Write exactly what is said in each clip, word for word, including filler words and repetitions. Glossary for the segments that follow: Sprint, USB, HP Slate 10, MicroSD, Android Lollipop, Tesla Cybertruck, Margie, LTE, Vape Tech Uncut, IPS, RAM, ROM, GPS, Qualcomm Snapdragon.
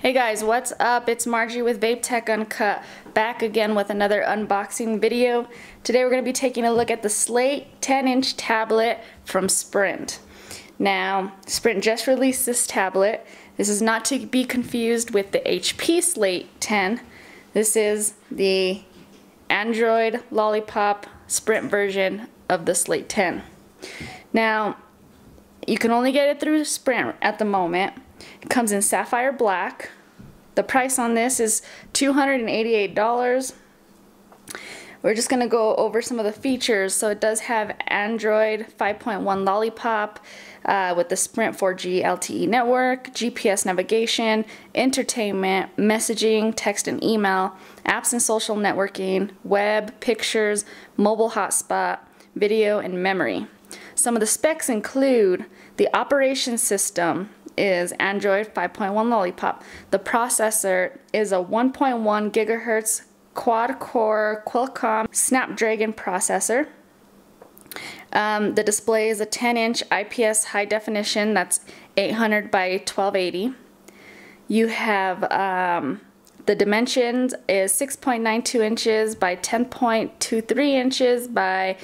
Hey guys, what's up? It's Margie with Vape Tech Uncut, back again with another unboxing video. Today we're going to be taking a look at the Slate ten inch tablet from Sprint. Now, Sprint just released this tablet. This is not to be confused with the H P Slate ten. This is the Android Lollipop Sprint version of the Slate ten. Now, you can only get it through Sprint at the moment. It comes in sapphire black. The price on this is two hundred eighty-eight dollars. We're just going to go over some of the features. So it does have Android five point one Lollipop uh, with the Sprint four G L T E network, G P S navigation, entertainment, messaging, text and email, apps and social networking, web, pictures, mobile hotspot, video, and memory. Some of the specs include the operation system is Android five point one Lollipop. The processor is a one point one gigahertz quad-core Qualcomm Snapdragon processor. Um, the display is a ten inch I P S high definition, that's eight hundred by twelve eighty. You have um, the dimensions is six point nine two inches by ten point two three inches by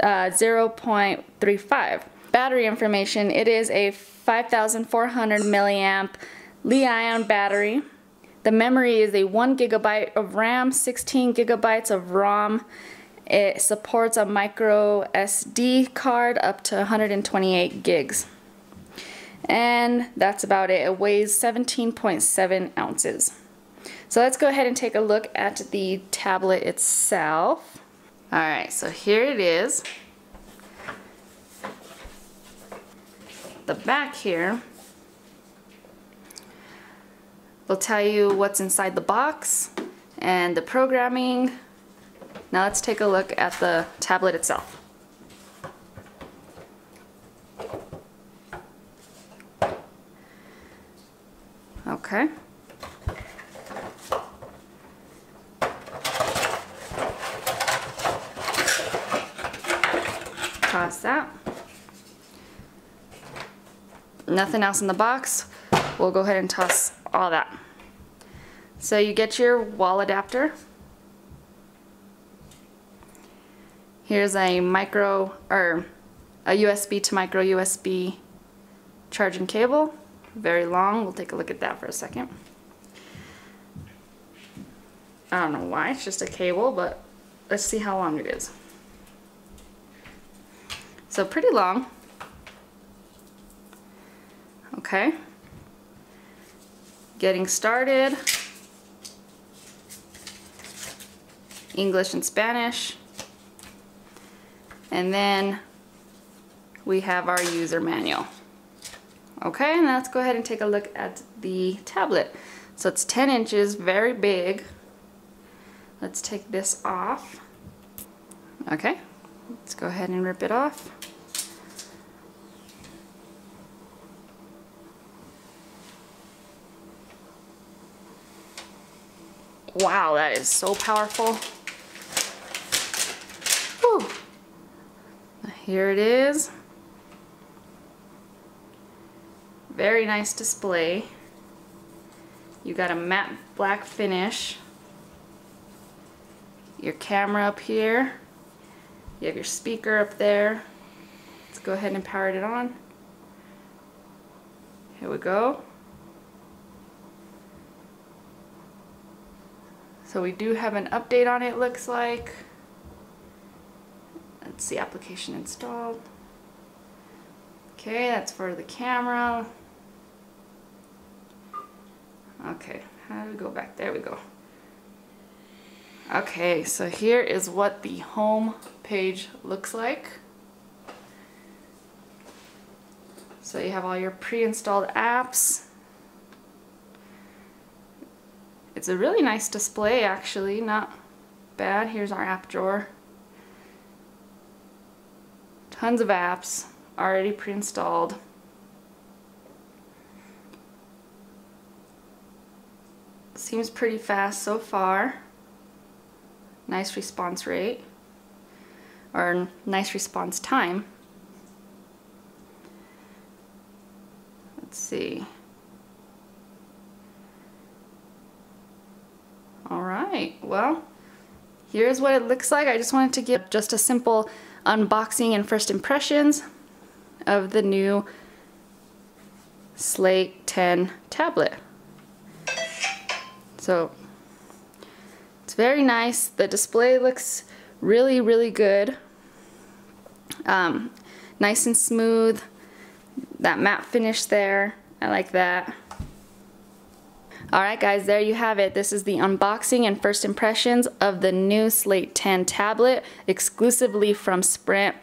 Uh, zero point three five. Battery information, it is a five thousand four hundred milliamp Li-ion battery. The memory is a one gigabyte of RAM, sixteen gigabytes of ROM. It supports a micro S D card up to one hundred twenty-eight gigs. And that's about it. It weighs seventeen point seven ounces. So let's go ahead and take a look at the tablet itself. Alright, so here it is. The back here will tell you what's inside the box and the programming. Now let's take a look at the tablet itself. Okay. Cross that. Nothing else in the box. We'll go ahead and toss all that. So you get your wall adapter. Here's a micro or a U S B to micro U S B charging cable. Very long. We'll take a look at that for a second. I don't know why, it's just a cable, but let's see how long it is. So pretty long. Okay. Getting started. English and Spanish. And then we have our user manual. Okay, and let's go ahead and take a look at the tablet. So it's ten inches, very big. Let's take this off. Okay. Let's go ahead and rip it off. Wow, that is so powerful. Whew. Here it is. Very nice display. You got a matte black finish. Your camera up here. You have your speaker up there. Let's go ahead and power it on. Here we go. So we do have an update on it, looks like. Let's see, application installed. Okay, that's for the camera. Okay, how do we go back? There we go. Okay, so here is what the home page looks like. So you have all your pre-installed apps. It's a really nice display actually, not bad. Here's our app drawer. Tons of apps already pre-installed. Seems pretty fast so far. Nice response rate, or nice response time. right, well, here's what it looks like. I just wanted to give just a simple unboxing and first impressions of the new Slate ten tablet. So it's very nice. The display looks really, really good. Um, nice and smooth. That matte finish there, I like that. Alright guys, there you have it. This is the unboxing and first impressions of the new Slate ten tablet, exclusively from Sprint.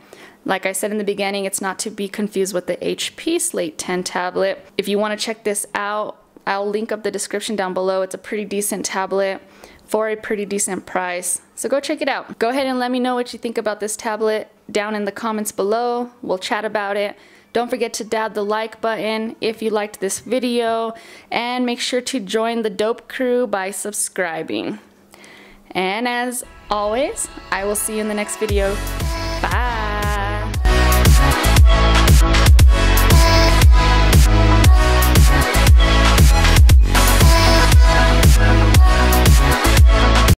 Like I said in the beginning, it's not to be confused with the H P Slate ten tablet. If you want to check this out, I'll link up the description down below. It's a pretty decent tablet for a pretty decent price. So go check it out. Go ahead and let me know what you think about this tablet down in the comments below. We'll chat about it. Don't forget to dab the like button if you liked this video, and make sure to join the dope crew by subscribing. And as always, I will see you in the next video.